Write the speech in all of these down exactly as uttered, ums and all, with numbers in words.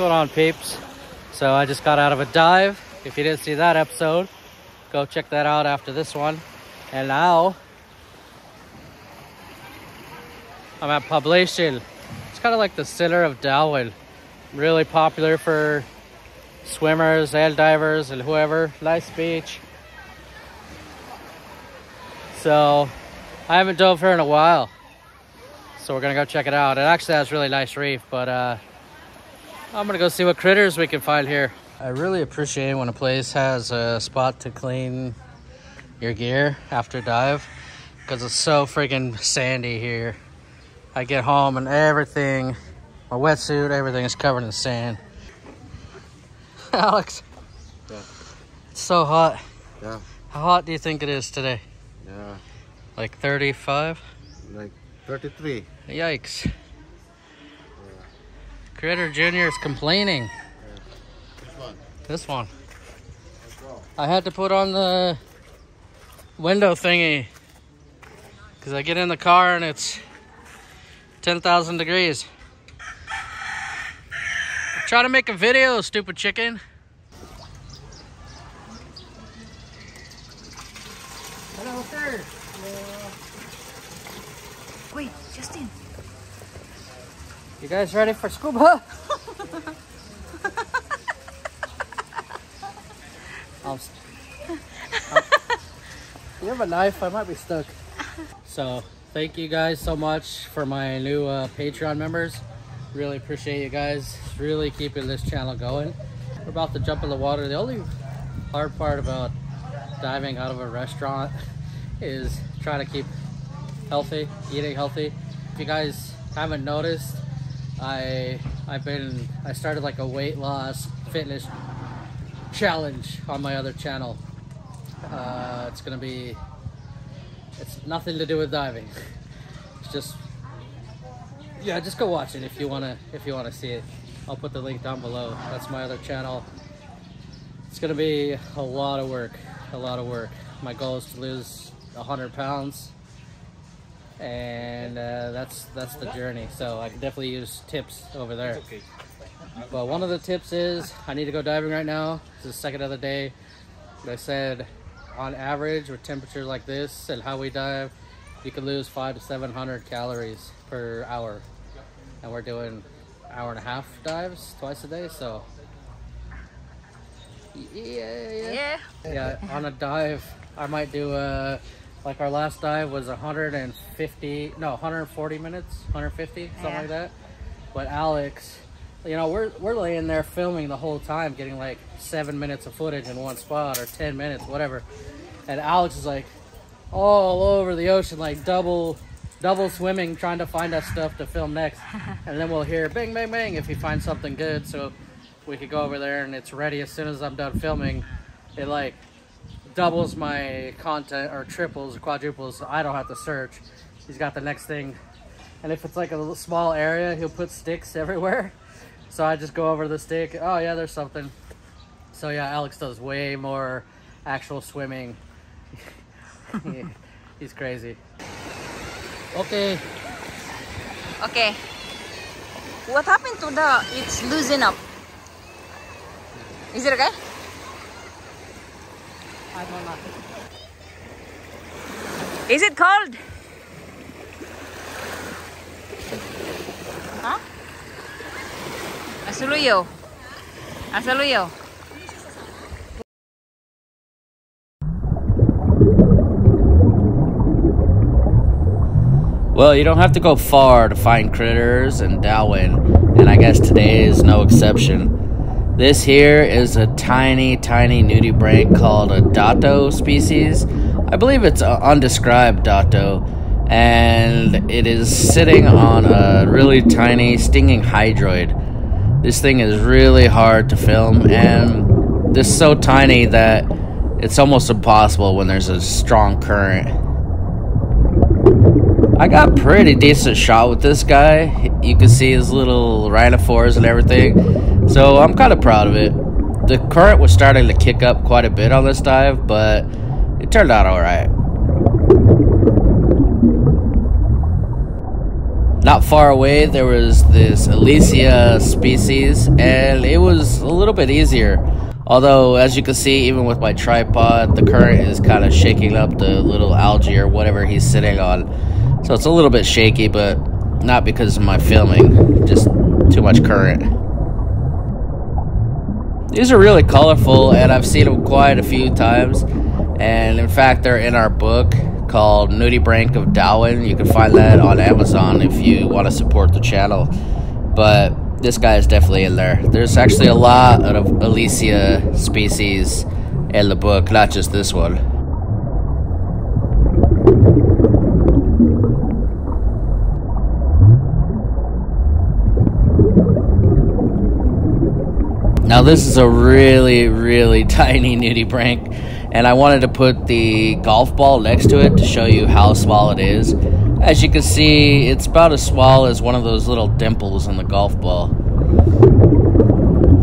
going on, peeps? So I just got out of a dive. If you didn't see that episode, go check that out after this one. And now I'm at Poblacion. It's kind of like the center of Dauin. Really popular for swimmers and divers and whoever. Nice beach. So I haven't dove here in a while, so we're gonna go check it out. It actually has a really nice reef, but uh, I'm gonna go see what critters we can find here. I really appreciate when a place has a spot to clean your gear after dive, because it's so freaking sandy here. I get home and everything, my wetsuit, everything is covered in sand. Alex, yeah. It's so hot. Yeah. How hot do you think it is today? Yeah. Like thirty-five? Like thirty-three. Yikes. Yeah. Critter Junior is complaining. This one. I had to put on the window thingy because I get in the car and it's ten thousand degrees. I'm trying to make a video, stupid chicken. Hello, sir. Hello. Wait, Justin. You guys ready for scuba? I'm I'm you have a knife? I might be stuck. So thank you guys so much for my new uh, Patreon members. Really appreciate you guys. Really keeping this channel going. We're about to jump in the water. The only hard part about diving out of a restaurant is trying to keep healthy, eating healthy. If you guys haven't noticed, I I've been I started like a weight loss fitness challenge on my other channel. Uh, it's gonna be, it's nothing to do with diving. It's just, yeah, just go watch it if you wanna, if you wanna see it. I'll put the link down below. That's my other channel. It's gonna be a lot of work, a lot of work. My goal is to lose one hundred pounds, and uh, that's that's the journey. So I can definitely use tips over there. Okay. But one of the tips is I need to go diving right now. It's the second of the day. They said on average with temperatures like this and how we dive, you can lose five to seven hundred calories per hour, and we're doing hour and a half dives twice a day. So yeah, yeah, yeah. On a dive, I might do a, like our last dive was one hundred fifty, no, one hundred forty minutes, one hundred fifty, something yeah. like that. But Alex, you know, we're, we're laying there filming the whole time, getting like seven minutes of footage in one spot or ten minutes, whatever. And Alex is like all over the ocean, like double double swimming, trying to find us stuff to film next. And then we'll hear bang, bang, bang if he finds something good. So we could go over there and it's ready as soon as I'm done filming. It like doubles my content or triples or quadruples. So I don't have to search. He's got the next thing. And if it's like a small area, he'll put sticks everywhere. So I just go over the stick. Oh yeah, there's something. So yeah, Alex does way more actual swimming. he, he's crazy. Okay. Okay. What happened to the, it's loosening up. Is it okay? I don't know. Is it cold? Huh? Asaluyo. Asaluyo. Well, you don't have to go far to find critters in Dauin, and I guess today is no exception. This here is a tiny, tiny nudibranch called a Doto species. I believe it's an undescribed Doto, and it is sitting on a really tiny stinging hydroid. This thing is really hard to film, and it's so tiny that it's almost impossible when there's a strong current. I got a pretty decent shot with this guy. You can see his little rhinophores and everything, so I'm kind of proud of it. The current was starting to kick up quite a bit on this dive, but it turned out alright. Not far away, there was this Elysia species, and it was a little bit easier. Although, as you can see, even with my tripod, the current is kind of shaking up the little algae or whatever he's sitting on. So it's a little bit shaky, but not because of my filming, just too much current. These are really colorful, and I've seen them quite a few times. And in fact, they're in our book called Nudibranch of Dauin. You can find that on Amazon if you want to support the channel. But this guy is definitely in there. There's actually a lot of Elysia species in the book, not just this one. Now this is a really, really tiny nudibranch, and I wanted to put the golf ball next to it to show you how small it is. As you can see, it's about as small as one of those little dimples in the golf ball.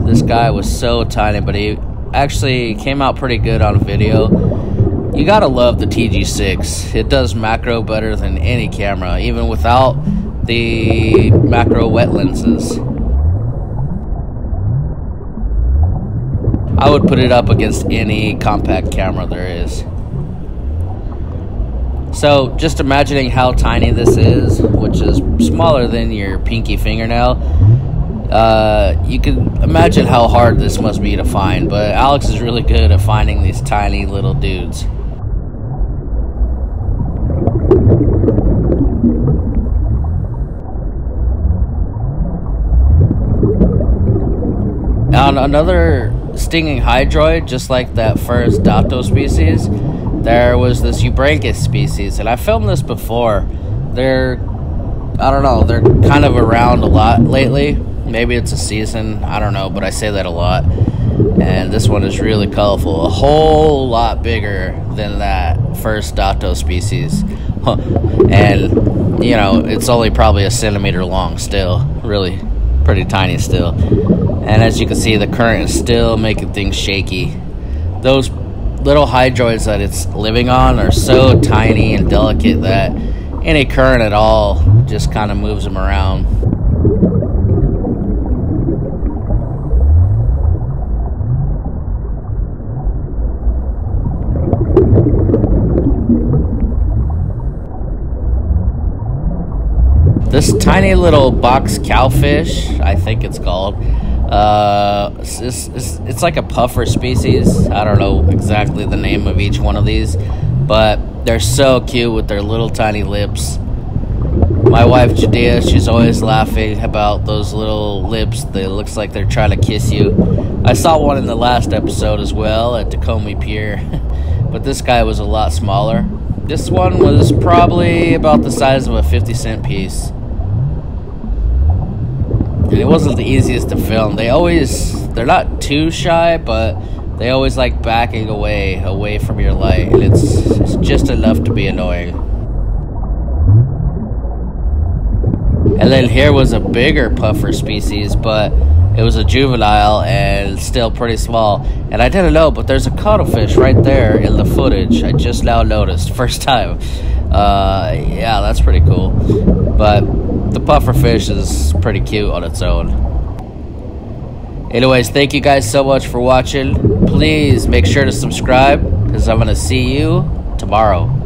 This guy was so tiny, but he actually came out pretty good on video. You gotta love the T G six. It does macro better than any camera, even without the macro wet lenses. I would put it up against any compact camera there is. So just imagining how tiny this is, which is smaller than your pinky fingernail, uh, you can imagine how hard this must be to find, but Alex is really good at finding these tiny little dudes. Now another stinging hydroid, just like that first Doto species, there was this eubranchus species, and I filmed this before. They're, I don't know, they're kind of around a lot lately. Maybe it's a season, I don't know, but I say that a lot. And this one is really colorful, a whole lot bigger than that first Doto species. And, you know, it's only probably a centimeter long still, really pretty tiny still. And as you can see, the current is still making things shaky. Those little hydroids that it's living on are so tiny and delicate that any current at all just kind of moves them around. This tiny little box cowfish, I think it's called, uh, it's, it's, it's like a puffer species. I don't know exactly the name of each one of these, but they're so cute with their little tiny lips. My wife Judea, she's always laughing about those little lips that looks like they're trying to kiss you. I saw one in the last episode as well at Tacoma Pier, but this guy was a lot smaller. This one was probably about the size of a fifty cent piece. And it wasn't the easiest to film. They always, they're not too shy, but they always like backing away, away from your light. And it's, it's just enough to be annoying. And then here was a bigger puffer species, but it was a juvenile and still pretty small. And I didn't know, but there's a cuttlefish right there in the footage. I just now noticed, first time. Uh, yeah, that's pretty cool. But the pufferfish is pretty cute on its own. Anyways, thank you guys so much for watching. Please make sure to subscribe, because I'm going to see you tomorrow.